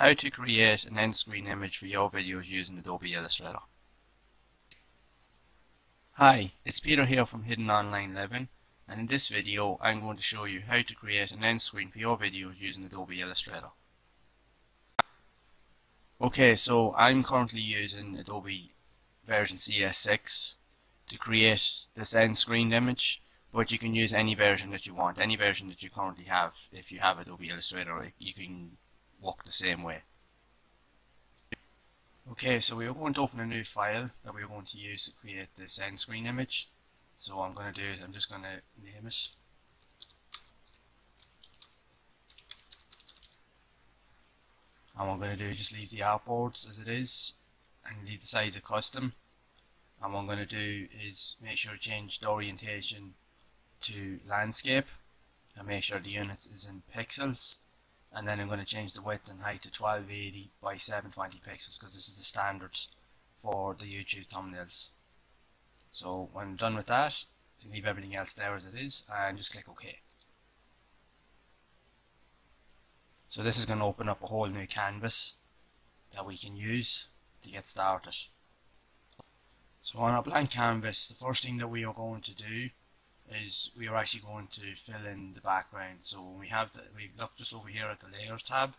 How to create an end screen image for your videos using Adobe Illustrator. Hi, it's Peter here from Hidden Online Living, and in this video I'm going to show you how to create an end screen for your videos using Adobe Illustrator. Okay, so I'm currently using Adobe version CS6 to create this end screen image, but you can use any version that you want, any version that you currently have. If you have Adobe Illustrator, you can work the same way. Okay, so we're going to open a new file that we're going to use to create this end screen image. So what I'm going to do is I'm just going to name it and what I'm going to do is just leave the artboards as it is and leave the size of custom, and what I'm going to do is make sure to change the orientation to landscape and make sure the units is in pixels. And then I'm going to change the width and height to 1280 by 720 pixels because this is the standard for the YouTube thumbnails. So when I'm done with that, leave everything else there as it is and just click OK. So this is going to open up a whole new canvas that we can use to get started. So on our blank canvas, the first thing that we are going to do is we are actually going to fill in the background. So when we look just over here at the layers tab.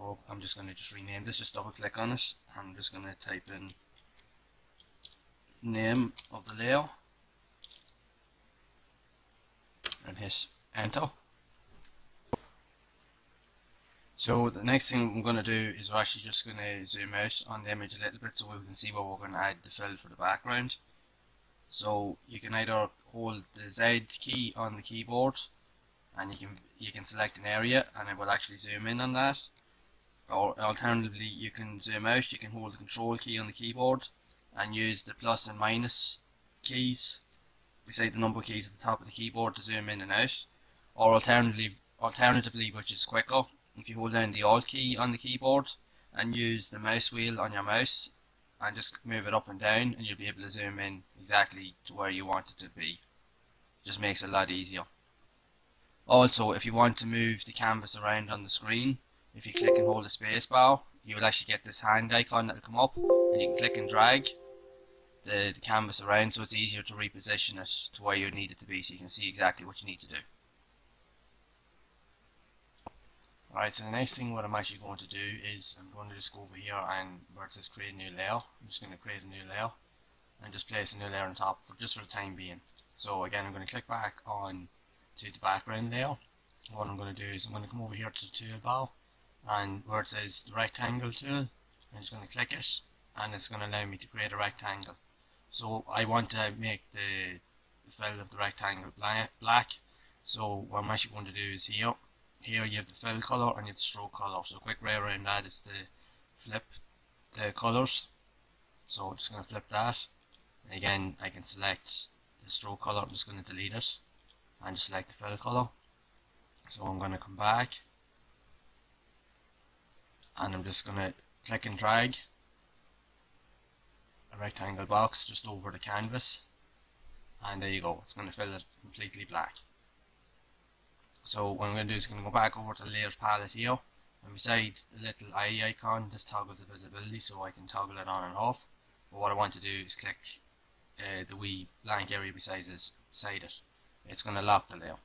Oh, I'm just going to rename this, just double click on it. I'm just going to type in name of the layer and hit enter. So the next thing we're going to do is we're actually just going to zoom out on the image a little bit so we can see where we're going to add the fill for the background. So you can either hold the Z key on the keyboard and you can select an area and it will actually zoom in on that, or alternatively you can zoom out, you can hold the control key on the keyboard and use the plus and minus keys beside the number keys at the top of the keyboard to zoom in and out, or alternatively, which is quicker, if you hold down the alt key on the keyboard and use the mouse wheel on your mouse and just move it up and down and you'll be able to zoom in exactly to where you want it to be. It just makes it a lot easier. Also, if you want to move the canvas around on the screen, if you click and hold the space bar, you will actually get this hand icon that will come up and you can click and drag the canvas around, so it's easier to reposition it to where you need it to be so you can see exactly what you need to do. Alright, so the next thing what I'm actually going to do is I'm going to just go over here and where it says create new layer, I'm just going to create a new layer and just place a new layer on top just for the time being. So again, I'm going to click back on to the background layer. What I'm going to do is I'm going to come over here to the toolbar and where it says the rectangle tool, I'm just going to click it and it's going to allow me to create a rectangle. So I want to make the fill of the rectangle black, so what I'm actually going to do is here you have the fill color and you have the stroke color. So a quick way around that is to flip the colors. So I'm just going to flip that. And again, I can select the stroke color. I'm just going to delete it and just select the fill color. So I'm going to come back and I'm just going to click and drag a rectangle box just over the canvas. And there you go. It's going to fill it completely black. So what I'm going to do is I'm going to go back over to the layers palette here, and beside the little eye icon, this toggles the visibility, so I can toggle it on and off. But what I want to do is click the wee blank area beside it. It's going to lock the layer.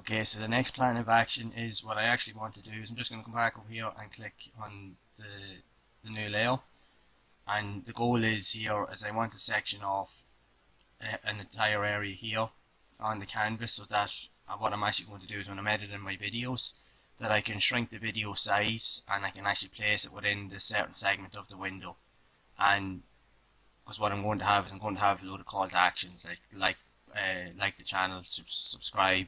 Okay, so the next plan of action is what I actually want to do is I'm just going to come back over here and click on the new layer, and the goal is here is I want to section off an entire area here on the canvas, so that what I'm actually going to do is when I'm editing my videos that I can shrink the video size and I can actually place it within the certain segment of the window. And because what I'm going to have is I'm going to have a load of call to actions like the channel, subscribe,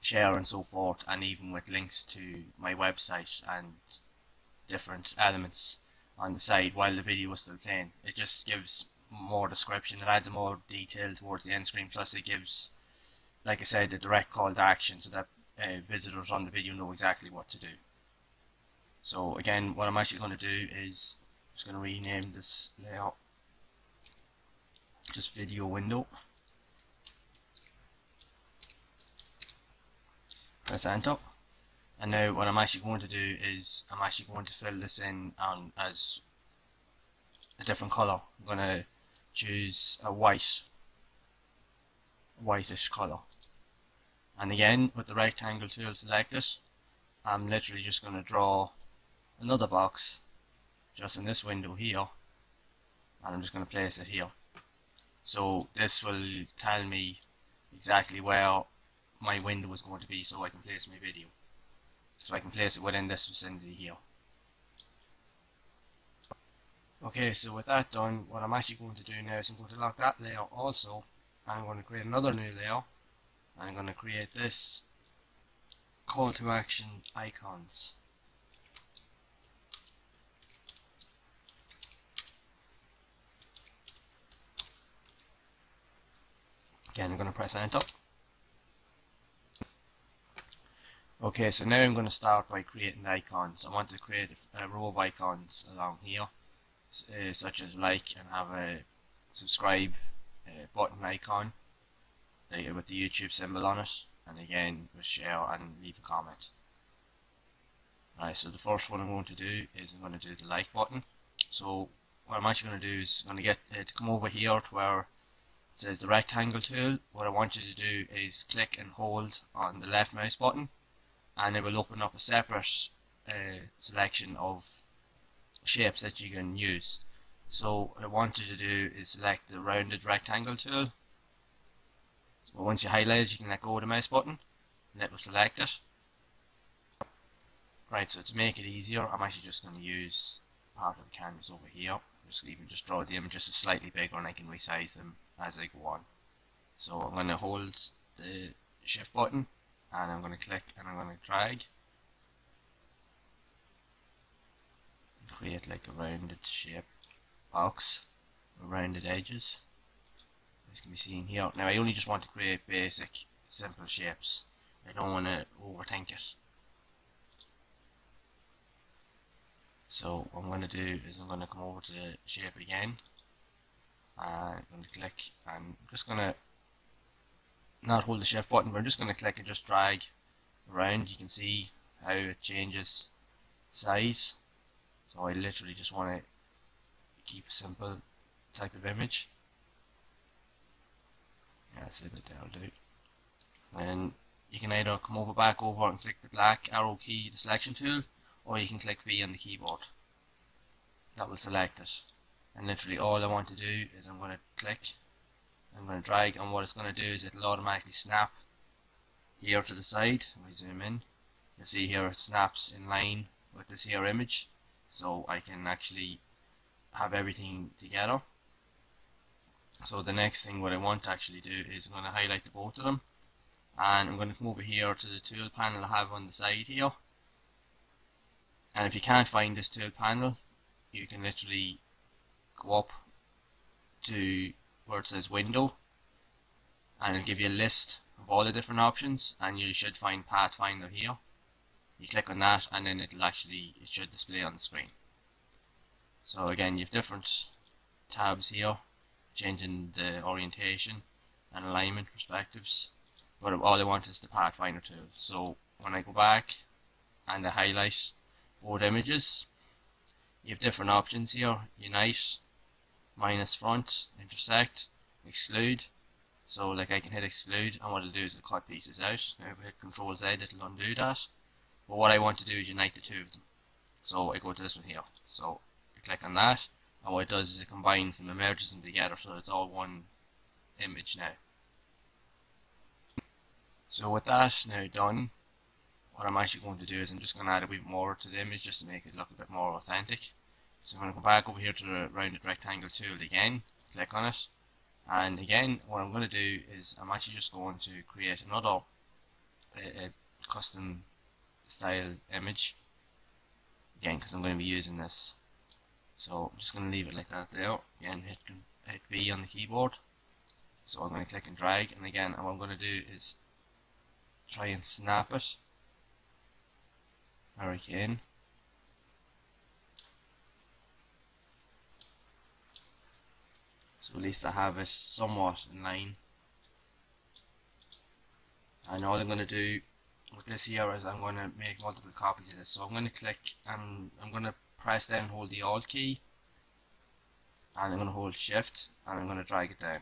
share and so forth, and even with links to my website and different elements on the side while the video is still playing. It just gives more description, it adds more detail towards the end screen, plus it gives, like I said, a direct call to action so that visitors on the video know exactly what to do. So again, what I'm actually going to do is just going to rename this layout just video window, press enter. And now what I'm actually going to do is I'm actually going to fill this in as a different colour. I'm going to choose a whitish colour. And again, with the rectangle tool selected, I'm literally just going to draw another box just in this window here, and I'm just going to place it here. So this will tell me exactly where my window is going to be, so I can place my video. So I can place it within this vicinity here. Okay, so with that done, what I'm actually going to do now is I'm going to lock that layer also. I'm going to create another new layer. I'm going to create this call to action icons. Again, I'm going to press enter. Okay, so now I'm going to start by creating icons. I want to create a row of icons along here, such as like, and have a subscribe button icon with the YouTube symbol on it, and again with share and leave a comment. Alright, so the first one I'm going to do is I'm going to do the like button. So what I'm actually going to do is I'm going to get to come over here to where it says the rectangle tool. What I want you to do is click and hold on the left mouse button, and it will open up a separate selection of shapes that you can use. So what I want you to do is select the rounded rectangle tool. So once you highlight it, you can let go of the mouse button and it will select it. Right, so to make it easier, I'm actually just going to use part of the canvas over here. Just draw the images slightly bigger, and I can resize them as I go on. So I'm going to hold the shift button, and I'm going to click and I'm going to drag and create like a rounded shape box with rounded edges, as can be seen here. Now I only just want to create basic simple shapes. I don't want to overthink it. So what I'm going to do is I'm going to come over to the shape again, and I'm going to click, and I'm just going to not hold the shift button, we're just going to click and just drag around. You can see how it changes size. So I literally just want to keep a simple type of image. Yeah, that's it, that'll do. And you can either come over back over and click the black arrow key, the selection tool, or you can click V on the keyboard. That will select it. And literally all I want to do is I'm going to click, I'm going to drag, and what it's going to do is it'll automatically snap here to the side. If I zoom in, you'll see here it snaps in line with this here image, so I can actually have everything together. So the next thing what I want to actually do is I'm going to highlight the both of them, and I'm going to come over here to the tool panel I have on the side here. And if you can't find this tool panel, you can literally go up to where it says window, and it'll give you a list of all the different options, and you should find Pathfinder here. You click on that, and then it'll actually, it should display on the screen. So again, you have different tabs here, changing the orientation and alignment perspectives, but all I want is the Pathfinder tool. So when I go back and I highlight both images, you have different options here: unite, minus front, intersect, exclude. So like I can hit exclude, and what it'll do is it'll cut pieces out. Now if I hit Ctrl Z, it'll undo that, but what I want to do is unite the two of them. So I go to this one here, so I click on that, and what it does is it combines them and merges them together, so it's all one image now. So with that now done, what I'm actually going to do is I'm just going to add a bit more to the image just to make it look a bit more authentic. So I'm going to go back over here to the rounded rectangle tool again, click on it, and again what I'm going to do is I'm actually just going to create another custom style image again, because I'm going to be using this. So I'm just going to leave it like that there. Again, hit V on the keyboard. So I'm going to click and drag, and again what I'm going to do is try and snap it where I can. So at least I have it somewhat in line. And all I'm going to do with this here is I'm going to make multiple copies of this. So I'm going to click and I'm going to press down, hold the Alt key, and I'm going to hold Shift and I'm going to drag it down.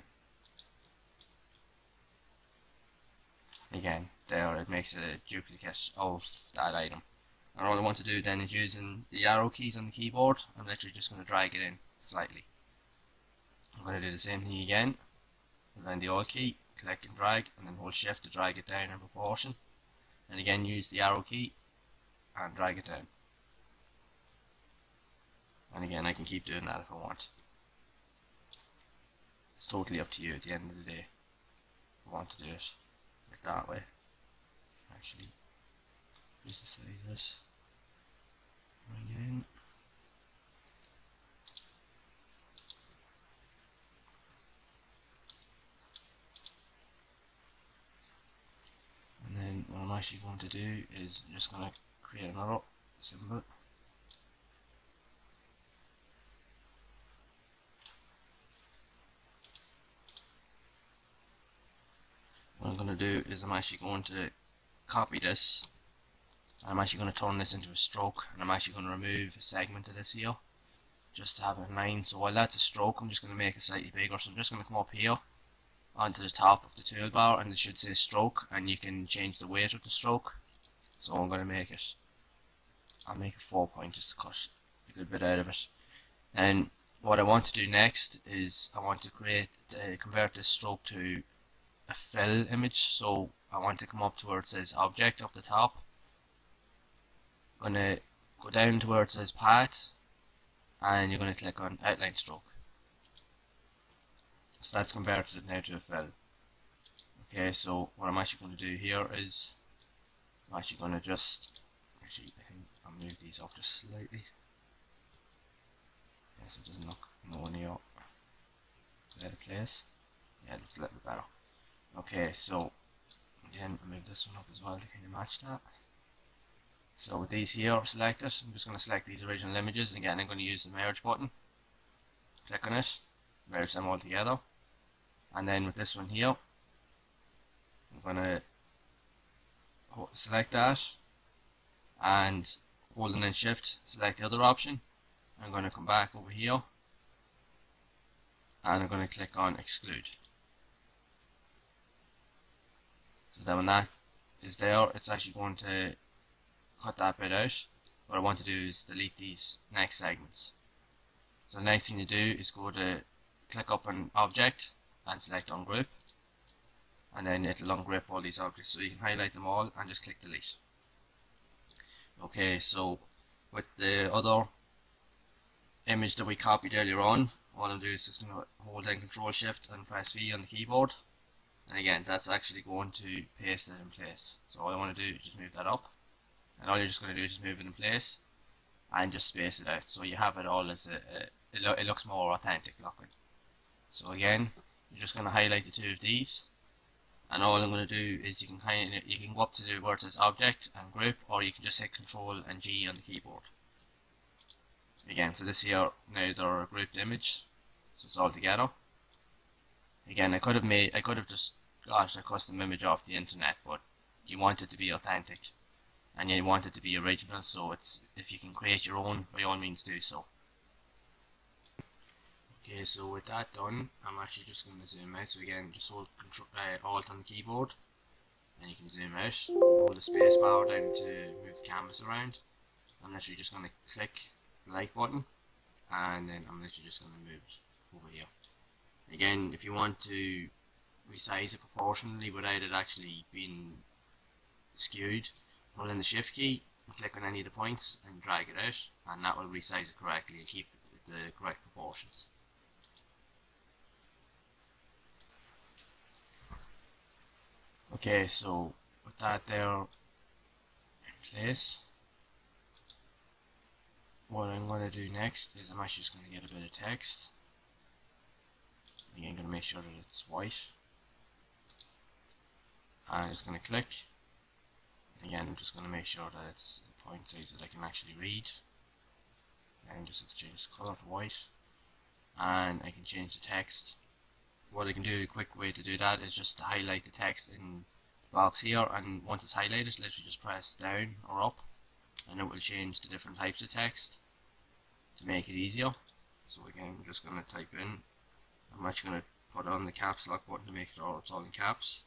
Again, there it makes a duplicate of that item. And all I want to do then is using the arrow keys on the keyboard, I'm literally just going to drag it in slightly. I'm going to do the same thing again, and then the Alt key, click and drag, and then hold Shift to drag it down in proportion. And again, use the arrow key and drag it down. And again, I can keep doing that if I want. It's totally up to you at the end of the day. I want to do it like that way. Actually, just to say this. Bring it in. And then what I'm actually going to do is I'm just going to create another symbol. What I'm going to do is I'm actually going to copy this. I'm actually going to turn this into a stroke, and I'm actually going to remove a segment of this here just to have it in mind. So while that's a stroke, I'm just going to make it slightly bigger. So I'm just going to come up here onto the top of the toolbar and it should say stroke, and you can change the weight of the stroke. So I'm going to make it, I'll make a 4 point just to cut a good bit out of it. And what I want to do next is I want to create, convert this stroke to a fill image. So I want to come up to where it says object up the top. I'm going to go down to where it says path, and you're going to click on outline stroke. So that's converted it now to a fill. Okay, so what I'm actually going to do here is I'm actually going to just, actually I think I'll move these up just slightly. Yeah, so it doesn't look nowhere near out of place. Yeah, it looks a little bit better. Okay, so again, I'll move this one up as well to kind of match that. So with these here selected, I'm just going to select these original images, and again I'm going to use the merge button. Click on it, merge them all together. And then with this one here, I'm going to select that, and holding in Shift, select the other option. I'm going to come back over here, and I'm going to click on exclude. So then when that is there, it's actually going to cut that bit out. What I want to do is delete these next segments. So the next thing to do is go to click up on object and select ungroup, and then it'll ungroup all these objects, so you can highlight them all and just click delete. Okay, so with the other image that we copied earlier on, all I'm doing is just going to hold in Control Shift and press V on the keyboard. And again, that's actually going to paste it in place. So all I want to do is just move that up. And all you're just going to do is just move it in place and just space it out. So you have it all as it looks more authentic looking. So again, you're just going to highlight the two of these. And all I'm going to do is you can go up to the where it says object and group, or you can just hit Control and G on the keyboard. Again, so this here, now they're a grouped image. So it's all together. Again, I could have just got a custom image off the internet, but you want it to be authentic and you want it to be original, so it's, if you can create your own, by all means do so. Okay, so with that done, I'm actually just going to zoom out. So again, just hold Alt on the keyboard and you can zoom out. Hold the space bar down to move the canvas around. I'm literally just going to click the like button, and then I'm literally just going to move it over here. Again, if you want to resize it proportionally without it actually being skewed, hold in the Shift key and click on any of the points and drag it out, and that will resize it correctly and keep the correct proportions. Okay, so with that there in place, what I'm going to do next is I'm actually just going to get a bit of text. Again, I'm going to make sure that it's white. I'm just going to click. Again, I'm just going to make sure that it's a point size that I can actually read. And just change the color to white. And I can change the text. What I can do, a quick way to do that, is just to highlight the text in box here, and once it's highlighted, literally just press down or up and it will change to different types of text to make it easier. So again, I'm just going to type in, I'm actually going to put on the caps lock button to make it all, it's all in caps.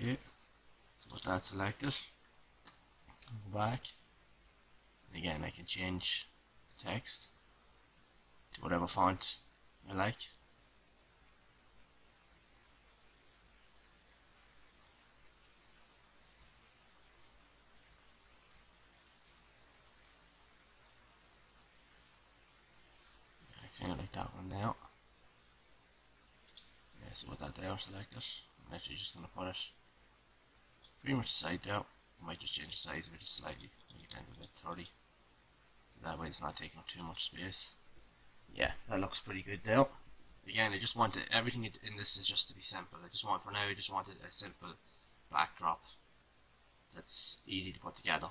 Okay, so with that selected, go back, and again I can change the text to whatever font I like. I kind of like that one now. Yeah, so with that there selected, I'm actually just going to put it pretty much the side there. I might just change the size of it just slightly, maybe down to about 30, so that way it's not taking up too much space. Yeah, that looks pretty good there. Again, I just want it, everything in this is just to be simple. I just want, for now, I just wanted a simple backdrop that's easy to put together.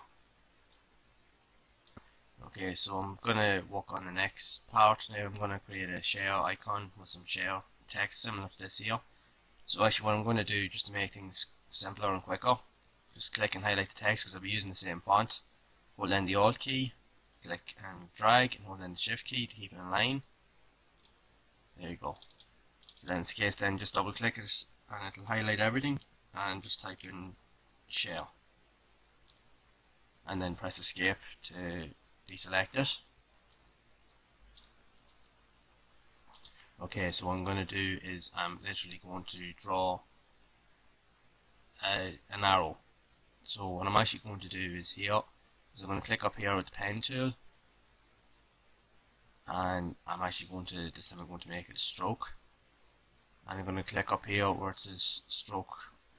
Okay, so I'm gonna work on the next part now. I'm gonna create a share icon with some share text similar to this here. So actually what I'm gonna do, just to make things simpler and quicker, just click and highlight the text because I'll be using the same font. Hold down the Alt key, click and drag, and hold down the Shift key to keep it in line. There you go. So then in this case, then just double click it and it'll highlight everything, and just type in share and then press escape to deselect it. Okay, so what I'm going to do is I'm literally going to draw an arrow. So what I'm actually going to do is here, so I'm going to click up here with the pen tool, and I'm actually going to, this time I'm going to make it a stroke, and I'm going to click up here where it says stroke,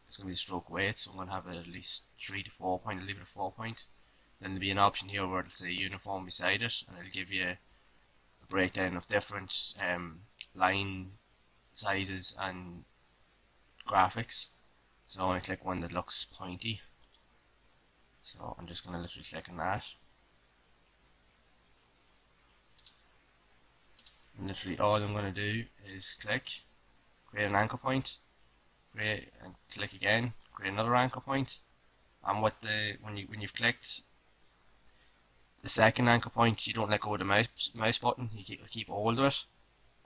it's going to be stroke weight, so I'm going to have it at least 3 to 4 point, I'll leave it at 4 point. Then there'll be an option here where it'll say uniform beside it, and it'll give you a breakdown of different line sizes and graphics. So I'm going to click one that looks pointy. So I'm just going to literally click on that. And literally all I'm going to do is click, create an anchor point, create and click again, create another anchor point. And what the when you've clicked the second anchor point, you don't let go of the mouse button, you keep hold of it,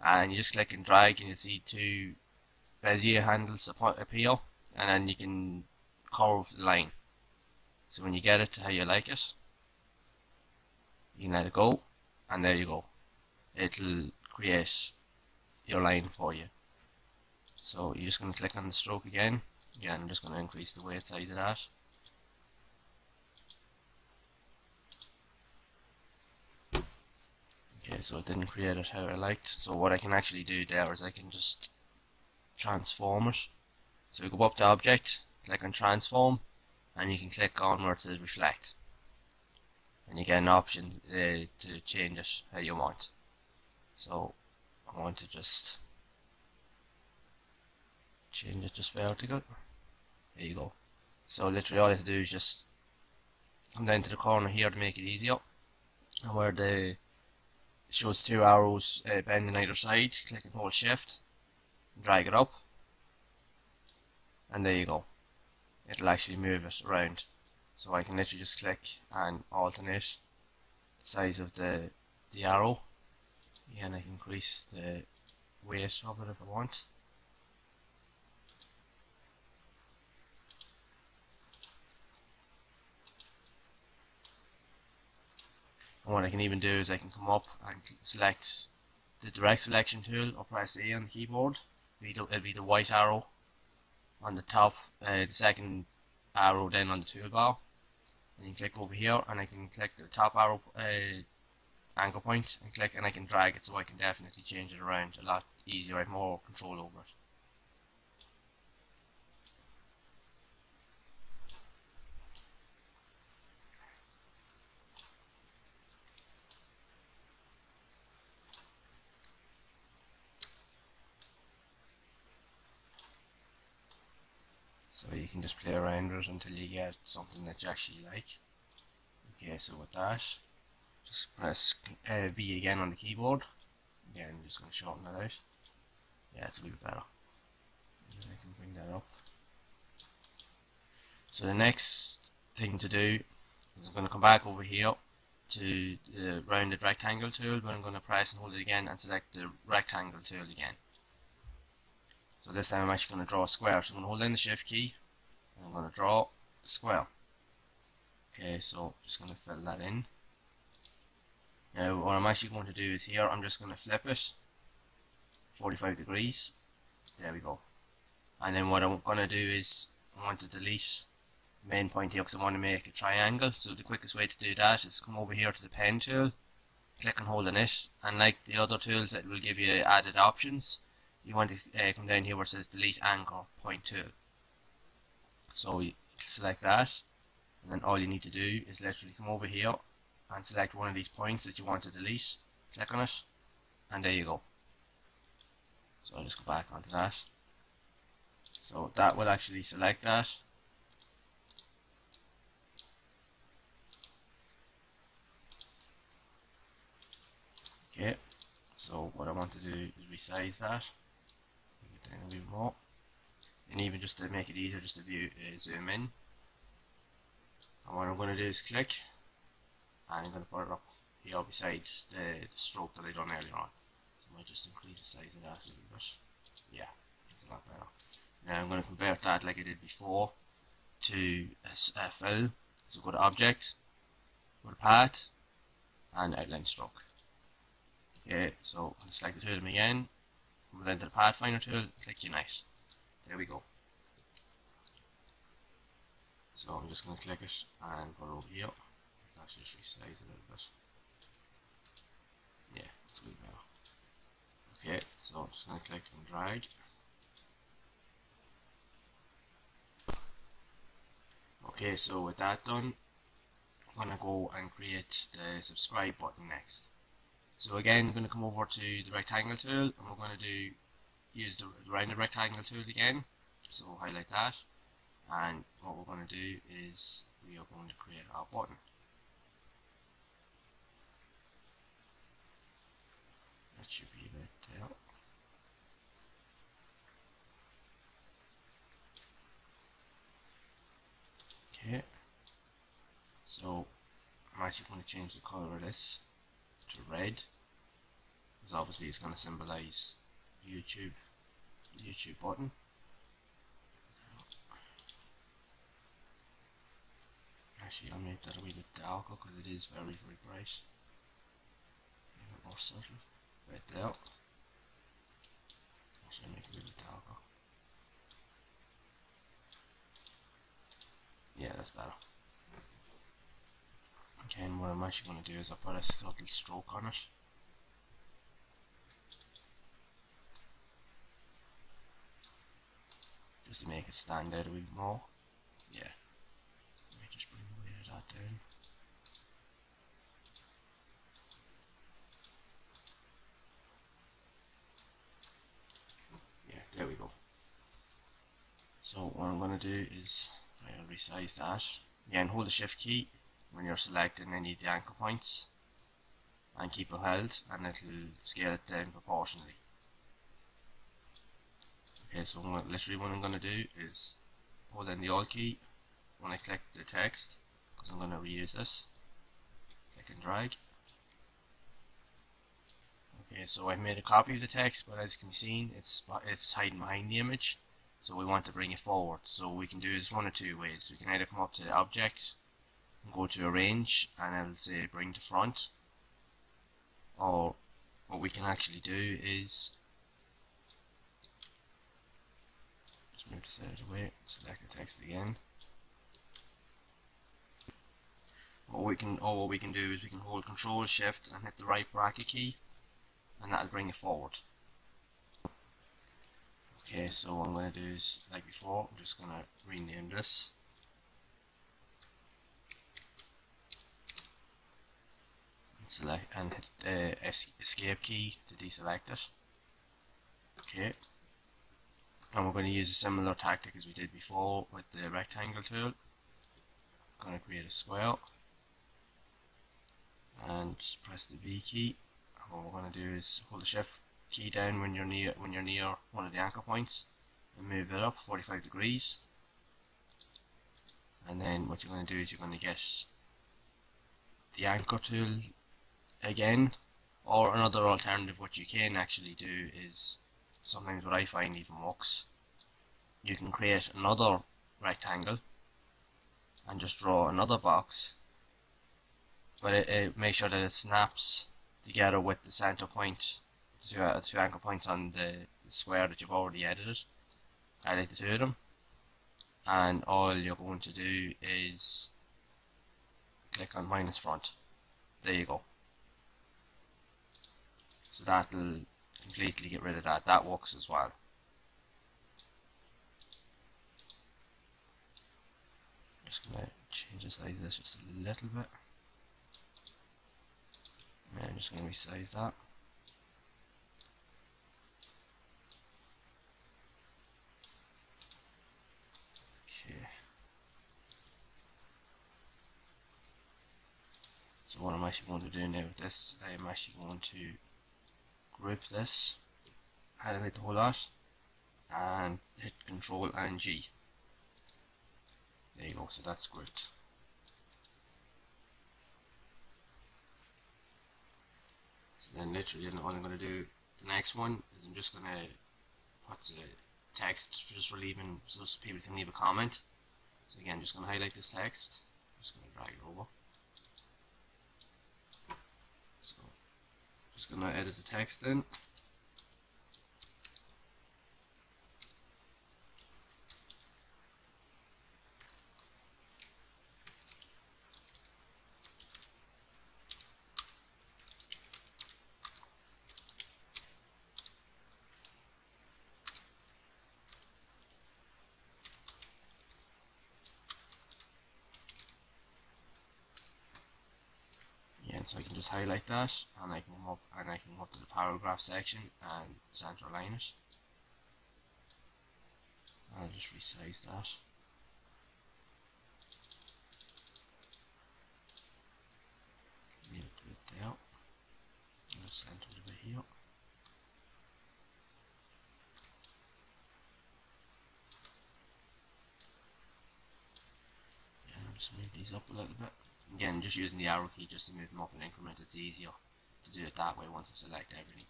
and you just click and drag, and you'll see two bezier handles appear, and then you can curve the line. So when you get it to how you like it, you can let it go, and there you go. It'll create your line for you. So you're just going to click on the stroke again. Again, I'm just going to increase the weight size of that. Okay, so it didn't create it how I liked. So what I can actually do there is I can just transform it. So we go up to Object, click on Transform, and you can click on where it says Reflect. And you get an option to change it how you want. So I want to just change it just vertical. There you go. So literally all I have to do is just come down to the corner here to make it easier. Where the shows two arrows bending either side, click and hold Shift, drag it up, and there you go. It'll actually move it around. So I can literally just click and alternate the size of the arrow, and I can increase the weight of it if I want. And what I can even do is I can come up and select the direct selection tool, or press A on the keyboard. It'll be the white arrow on the top, the second arrow then on the toolbar. And you click over here, and I can click the top arrow anchor point, and click, and I can drag it, so I can definitely change it around a lot easier. I have more control over it. So you can just play around with it until you get something that you actually like. Okay, so with that, just press B again on the keyboard, Yeah, I'm just going to shorten that out. Yeah, it's a bit better. And I can bring that up. So the next thing to do is I'm going to come back over here to the rounded rectangle tool, but I'm going to press and hold it again and select the rectangle tool again. So this time I'm actually going to draw a square. So I'm going to hold in the shift key and I'm going to draw a square. Okay, so I'm just going to fill that in. Now what I'm actually going to do is here, I'm just going to flip it 45 degrees. There we go. And then what I'm going to do is I want to delete the main point here because I want to make a triangle. So the quickest way to do that is come over here to the pen tool, click and hold on it, and like the other tools that will give you added options, you want to come down here where it says delete anchor point tool. So you select that, and then all you need to do is literally come over here and select one of these points that you want to delete, click on it, and there you go. So I'll just go back onto that. So that will actually select that. Okay, so what I want to do is resize that, make it down a bit more, and even just to make it easier, just to view, zoom in. And what I'm going to do is click, and I'm going to put it up here beside the stroke that I done earlier on. So I might just increase the size of that a little bit. Yeah, that's a lot better. Now I'm going to convert that like I did before to a fill. So go to Object, go to Path, and Outline Stroke. Okay, so I'll select the two of them again, come down to the Pathfinder tool, click Unite. There we go. So I'm just going to click it and put it over here. That should just resize a little bit. Yeah, that's way better. Okay, so I'm just going to click and drag. Okay, so with that done, I'm going to go and create the subscribe button next. So again, I'm going to come over to the rectangle tool, and we're going to use the rounded rectangle tool again. So highlight that, and what we're going to do is we are going to create our button. That should be a bit there. Okay, so I'm actually going to change the color of this to red, because obviously it's going to symbolize YouTube button. Actually, I'll make that a wee bit darker because it is very, very bright. A bit more subtle, right there. Actually, I'll make it a wee bit darker. Yeah, that's better. Okay, and what I'm actually going to do is I'll put a subtle stroke on it. Just to make it stand out a bit more. Yeah. Let me just bring the weight of that down. Yeah, there we go. So what I'm going to do is I'll resize that. Yeah, and hold the shift key when you're selecting any of the anchor points and keep it held, and it'll scale it down proportionally. Okay, so literally what I'm going to do is hold in the Alt key when I click the text, because I'm going to reuse this. Click and drag. Okay, so I've made a copy of the text, but as can be seen, it's hiding behind the image. So we want to bring it forward, so we can do this one of two ways. We can either come up to the object and go to arrange, and it'll say bring to front, or what we can actually do is just move this out of the way, select the text again. What we can do is we can hold Control Shift and hit the right bracket key, and that'll bring it forward. Okay, so what I'm going to do is, like before, I'm just going to rename this. And select and hit the escape key to deselect it. Okay. And we're going to use a similar tactic as we did before with the rectangle tool. I'm going to create a square. And press the V key. what we're going to do is hold the shift key down when you're near one of the anchor points and move it up 45 degrees. And then what you're going to do is you're going to guess the anchor tool again, or another alternative what you can actually do is sometimes what I find even works. You can create another rectangle and just draw another box, but it make sure that it snaps together with the center point, the two anchor points on the square that you've already edited. I like the two of them, and all you're going to do is click on minus front. There you go. So that'll completely get rid of that. That works as well. Just going to change the size of this just a little bit. And I'm just going to resize that. Okay. So what I'm actually going to do now with this is I'm actually going to group this, highlight the whole lot, and hit Control and G. There you go, so that's grouped. So then literally all I'm going to do, the next one, is I'm just going to put the text just for leaving, so people can leave a comment. So again, I'm just going to highlight this text, I'm just going to drag it over. So just going to edit the text in. So I can just highlight that, and I can come up and I can go up to the paragraph section and center align it. And I'll just resize that. Leave it right there. I'll center it over here. And I'll just move these up a little bit. Again, just using the arrow key just to move them up in increments, it's easier to do it that way once I select everything.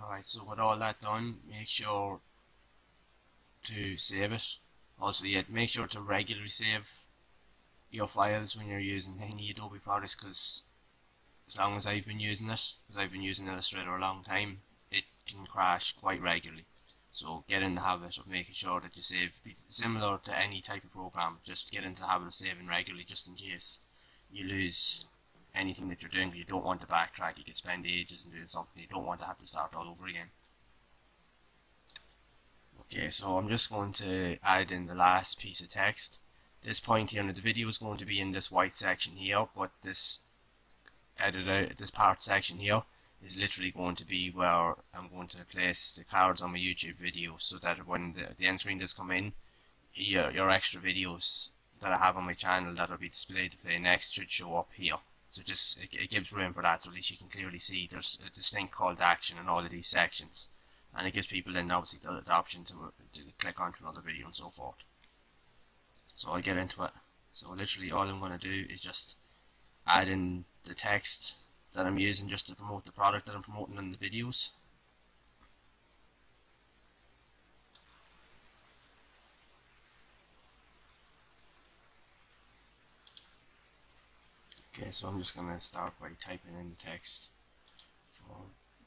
Alright, so with all that done, make sure to save it. Also, yeah, make sure to regularly save your files when you're using any Adobe products, because as long as I've been using it, because I've been using Illustrator a long time, it can crash quite regularly. So get in the habit of making sure that you save, similar to any type of program, just get into the habit of saving regularly just in case you lose anything that you're doing. You don't want to backtrack, you can spend ages in doing something, you don't want to have to start all over again. Okay, so I'm just going to add in the last piece of text. This point here in the video is going to be in this white section here, but this this part section here is literally going to be where I'm going to place the cards on my YouTube video, so that when the end screen does come in, your extra videos that I have on my channel that will be displayed to play next should show up here. So just it gives room for that, so at least you can clearly see there's a distinct call to action in all of these sections. And it gives people then obviously the option to click onto another video and so forth. So I'll get into it. So literally all I'm going to do is just add in the text that I'm using just to promote the product that I'm promoting in the videos. Okay, so I'm just going to start by typing in the text for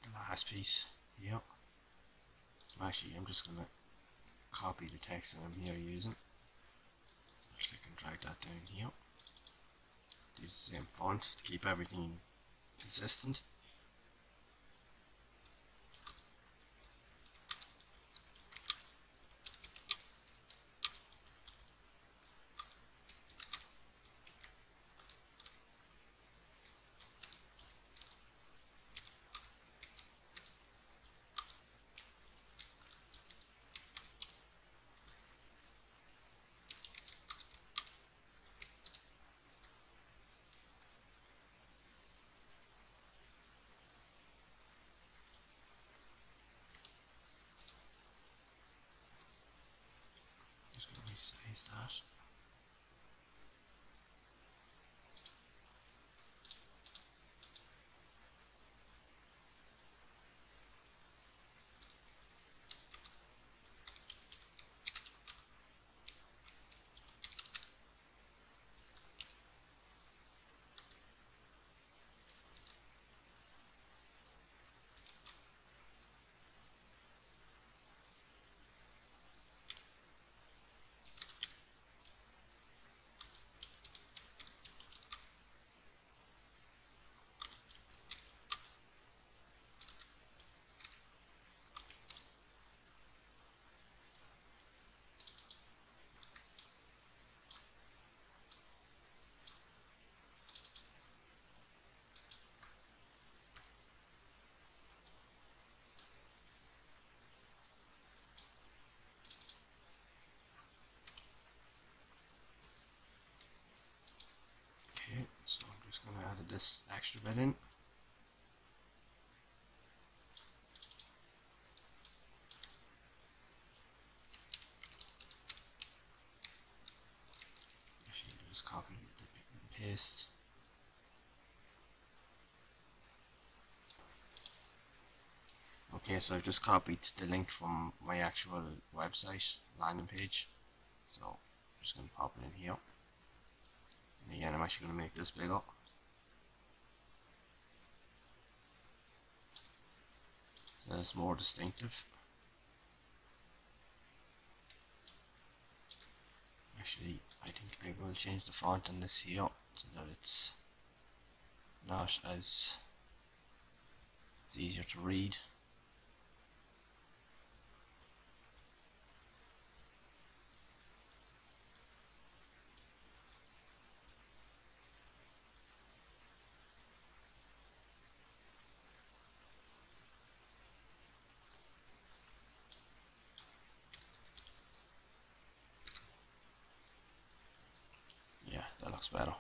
the last piece. Yep. Actually, I'm just going to copy the text that I'm here using. Click and drag that down here. Do the same font to keep everything consistent. resize that. So I'm just going to add this extra bit in. Actually, just copy and paste. Okay, so I've just copied the link from my actual website landing page. So I'm just going to pop it in here. And again, I'm actually going to make this bigger. So it's more distinctive. Actually, I think I will change the font on this here so that it's not as, it's easier to read. Better.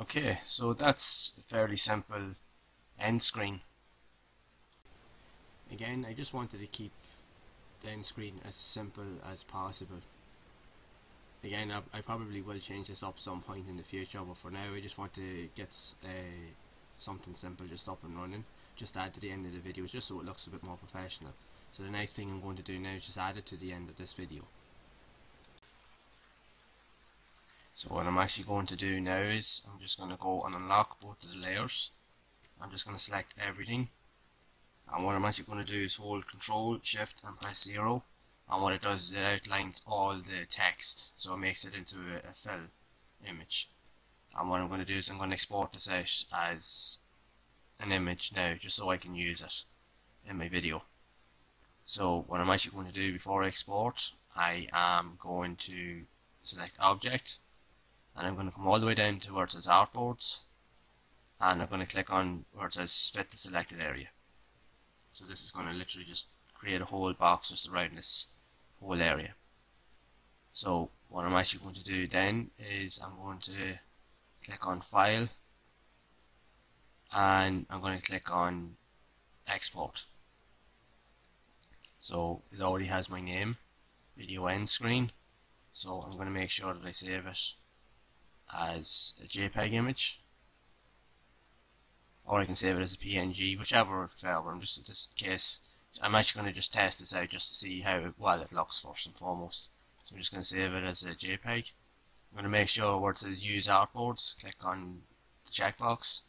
Okay, so that's a fairly simple end screen. Again, I just wanted to keep the end screen as simple as possible. Again, I probably will change this up some point in the future, but for now I just want to get something simple just up and running, just add to the end of the video just so it looks a bit more professional. So the next thing I'm going to do now is just add it to the end of this video. So what I'm actually going to do now is I'm just going to go and unlock both of the layers. I'm just going to select everything, and what I'm actually going to do is hold Ctrl, Shift and press 0, and what it does is it outlines all the text, so it makes it into a fill image. And what I'm going to do is I'm going to export this out as an image now just so I can use it in my video. So what I'm actually going to do before I export, I am going to select Object, and I'm going to come all the way down to where it says Artboards, and I'm going to click on where it says Fit the Selected Area. So this is going to literally just create a whole box just around this whole area. So what I'm actually going to do then is I'm going to click on File, and I'm going to click on Export. So it already has my name, Video End Screen, so I'm going to make sure that I save it as a JPEG image, or I can save it as a PNG, whichever flavor. I'm just, in this case, I'm actually going to just test this out just to see how well it looks first and foremost. So I'm just going to save it as a JPEG, I'm going to make sure where it says use artboards, click on the checkbox.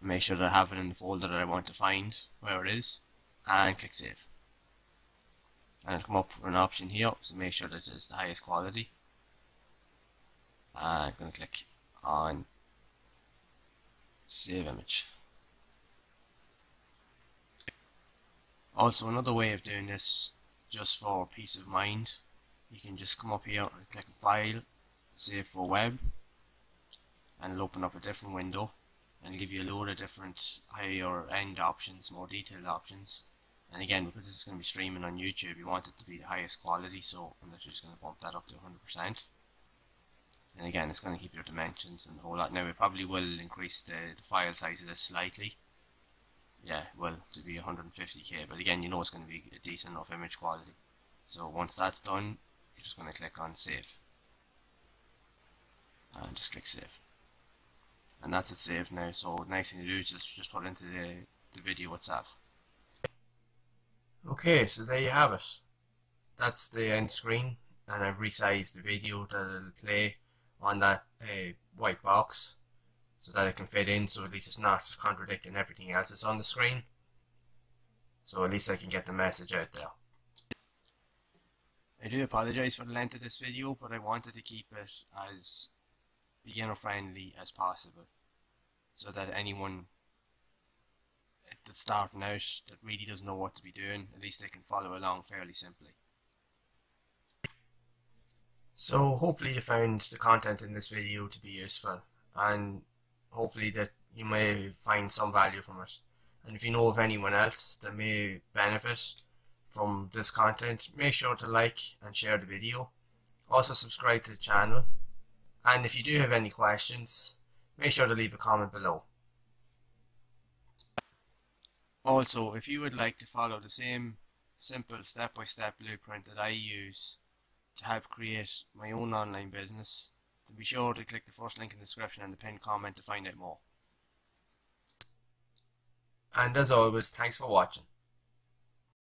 Make sure that I have it in the folder that I want to find where it is, and click save. And it'll come up with an option here, so make sure that it's the highest quality. I'm going to click on save image. Also, another way of doing this, just for peace of mind, you can just come up here and click file, save for web, and it'll open up a different window and give you a load of different higher end options, more detailed options. And again, because this is going to be streaming on YouTube, you want it to be the highest quality, so I'm literally just going to bump that up to 100%. And again, it's going to keep your dimensions and the whole lot. Now, we probably will increase the file size of this slightly. Yeah, well, to be 150K, but again, you know it's going to be a decent enough image quality. So once that's done, you're just going to click on save. And just click save. And that's it saved now, so the nice thing to do is just put it into the video itself. Okay, so there you have it. That's the end screen, and I've resized the video that it'll play on that white box so that it can fit in, so at least it's not contradicting everything else that's on the screen. So at least I can get the message out there. I do apologise for the length of this video, but I wanted to keep it as beginner friendly as possible, so that anyone that's starting out that really doesn't know what to be doing, at least they can follow along fairly simply. So hopefully you found the content in this video to be useful, and hopefully that you may find some value from it. And if you know of anyone else that may benefit from this content, make sure to like and share the video. Also subscribe to the channel. And if you do have any questions, make sure to leave a comment below. Also, if you would like to follow the same simple step-by-step blueprint that I use to help create my own online business, then be sure to click the first link in the description and the pinned comment to find out more. And as always, thanks for watching.